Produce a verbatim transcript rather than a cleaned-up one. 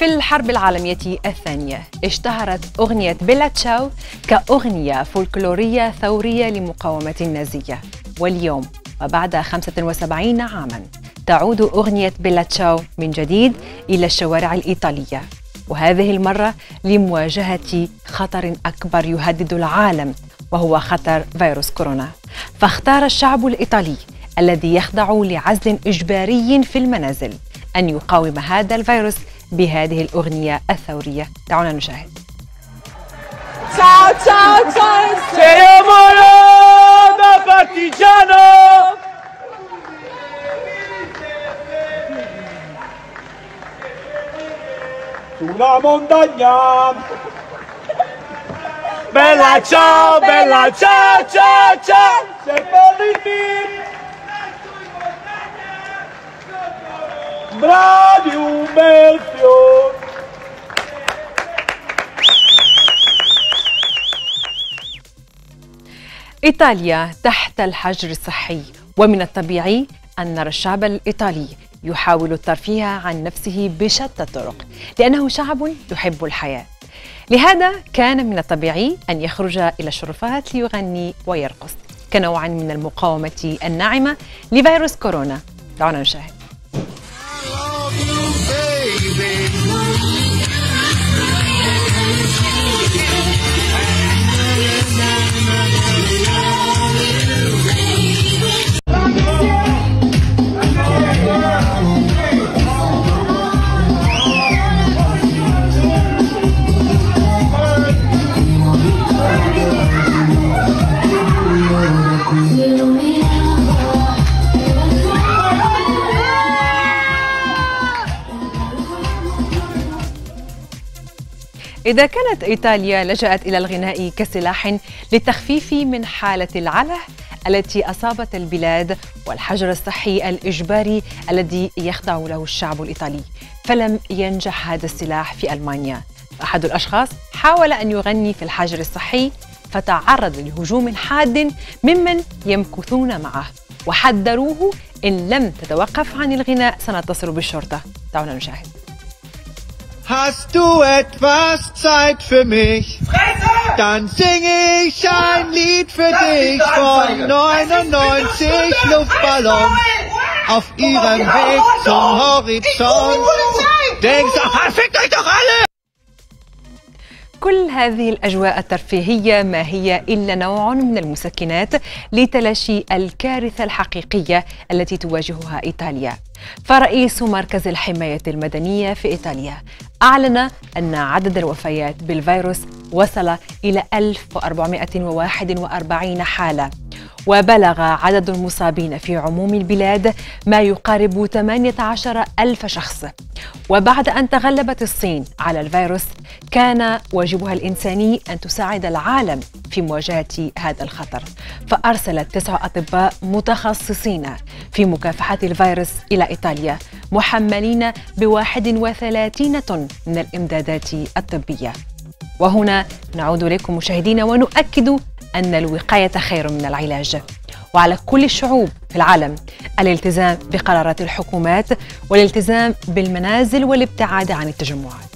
في الحرب العالمية الثانية اشتهرت أغنية بيلا تشاو كأغنية فولكلورية ثورية لمقاومة النازية، واليوم وبعد خمسة وسبعين عاماً تعود أغنية بيلا تشاو من جديد إلى الشوارع الإيطالية، وهذه المرة لمواجهة خطر أكبر يهدد العالم وهو خطر فيروس كورونا. فاختار الشعب الإيطالي الذي يخضع لعزل إجباري في المنازل أن يقاوم هذا الفيروس بهذه الأغنية الثورية. دعونا نشاهد. Ciao ciao ciao. Siamo Roma partigiano. Sulla montagna. Bella ciao, bella ciao, ciao ciao. Siamo lì. Bravi un bel fiore. إيطاليا تحت الحجر الصحي، ومن الطبيعي أن نرى الشعب الإيطالي يحاول الترفيه عن نفسه بشتى الطرق لأنه شعب يحب الحياة. لهذا كان من الطبيعي أن يخرج إلى الشرفات ليغني ويرقص كنوع من المقاومة الناعمة لفيروس كورونا. دعونا نشاهد. إذا كانت إيطاليا لجأت إلى الغناء كسلاح للتخفيف من حالة العلة التي أصابت البلاد والحجر الصحي الإجباري الذي يخضع له الشعب الإيطالي، فلم ينجح هذا السلاح في ألمانيا. أحد الأشخاص حاول أن يغني في الحجر الصحي فتعرض لهجوم حاد ممن يمكثون معه وحذروه إن لم تتوقف عن الغناء سنتصل بالشرطة. دعونا نشاهد. Hast du etwas Zeit für mich? Fresse! Dann singe ich ein Lied für dich von neunundneunzig Luftballons auf ihrem Weg zum Horizont. Denkst du, fickt euch doch alle! كل هذه الأجواء الترفيهية ما هي إلا نوع من المسكنات لتلاشي الكارثة الحقيقية التي تواجهها إيطاليا. فرئيس مركز الحماية المدنية في إيطاليا أعلن أن عدد الوفيات بالفيروس وصل إلى ألف وأربعمائة وواحد وأربعين حالة، وبلغ عدد المصابين في عموم البلاد ما يقارب ثمانية عشر ألف شخص. وبعد أن تغلبت الصين على الفيروس كان واجبها الإنساني أن تساعد العالم في مواجهة هذا الخطر، فأرسلت تسع أطباء متخصصين في مكافحة الفيروس إلى إيطاليا محملين بواحد وثلاثين طن من الإمدادات الطبية. وهنا نعود لكم مشاهدينا ونؤكد أن الوقاية خير من العلاج، وعلى كل الشعوب في العالم الالتزام بقرارات الحكومات والالتزام بالمنازل والابتعاد عن التجمعات.